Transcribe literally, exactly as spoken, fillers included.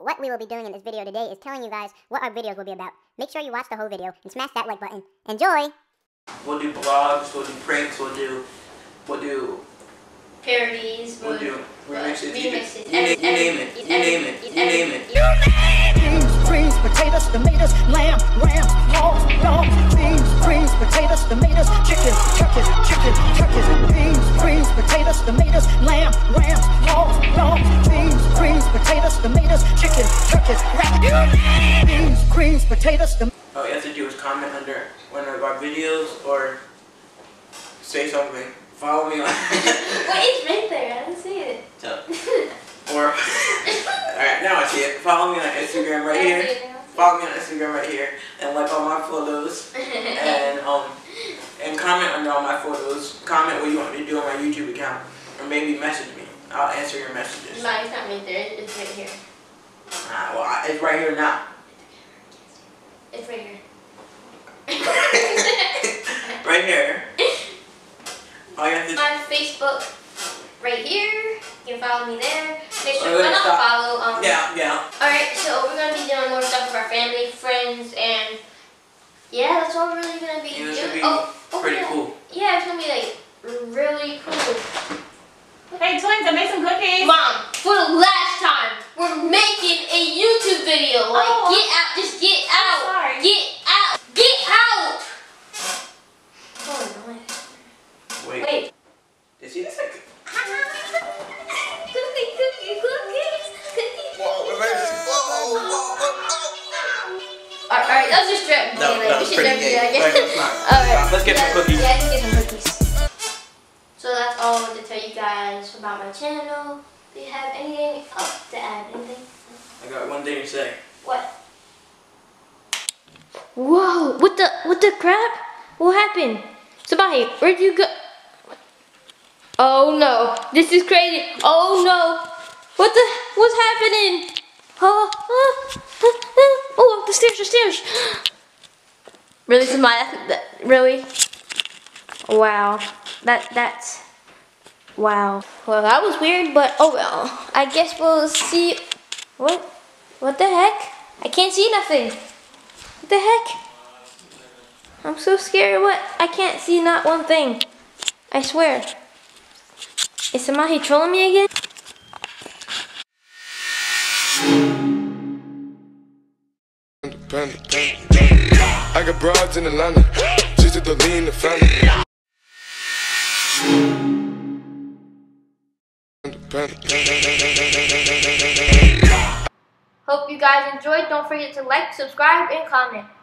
what we will be doing in this video today is telling you guys what our videos will be about. Make sure you watch the whole video and smash that like button. Enjoy! We'll do blogs, we'll do pranks, we'll do... We'll do... Parodies, we'll, we'll do... Remixes, you name it, you name it, you name it. You name it! Beans, greens, potatoes, tomatoes, lamb, rams, hogs, dogs. Beans, greens, potatoes, tomatoes, chicken, turkey, chicken, turkey. Beans, greens, potatoes, tomatoes, lamb, rams, hogs, dogs. Beans, greens, potatoes, tomatoes, chicken, turkey, rabbit. You name it! Beans, greens, potatoes, tomatoes. All you have to do is comment under one of our videos or say something. Follow me on. What is right there? I don't see it. So, or alright, now I see it. Follow me on Instagram right here. Follow me on Instagram right here and like all my photos and um and comment on all my photos. Comment what you want me to do on my YouTube account or maybe message me. I'll answer your messages. No, it's not right there. It's right here. Ah, well, I, it's right here now. It's right here. Right here. My Facebook right here. You can follow me there. Make sure to follow. Um, yeah, yeah. Alright, so we're going to be doing more stuff with our family, friends, and yeah, that's all we're really going to be doing. Be oh, pretty oh, yeah. cool. Yeah, it's going to be like really cool. Hey, twins, I made some cookies. Mom, for the last time, we're making a YouTube video. Like, oh. get out, just get out. Sorry. Get out. Get out. Oh, no. Wait. Wait. Did you just like cookie, cookie, cookies, cookies? Whoa, we're ready to whoa, whoa, whoa. Alright, that was just strip. No, no, it's pretty gay. Alright, let's get some cookies. Yeah, let's get some cookies. So that's all I wanted to tell you guys about my channel. Do you have anything else to add? Anything? I got one thing to say. What? Whoa, what the, what the crap? What happened? Samahi, where'd you go? Oh no, this is crazy. Oh no, what the, what's happening? Oh, oh, oh, oh, oh the stairs, the stairs. Really, Samahi, that, really? Wow, that, that's, wow. Well, that was weird, but oh well. I guess we'll see, what, what the heck? I can't see nothing. What the heck? I'm so scared, what? I can't see not one thing. I swear. Is Samahi trolling me again? I got broads in Atlanta, just at the lean the family. Hope you guys enjoyed. Don't forget to like, subscribe, and comment.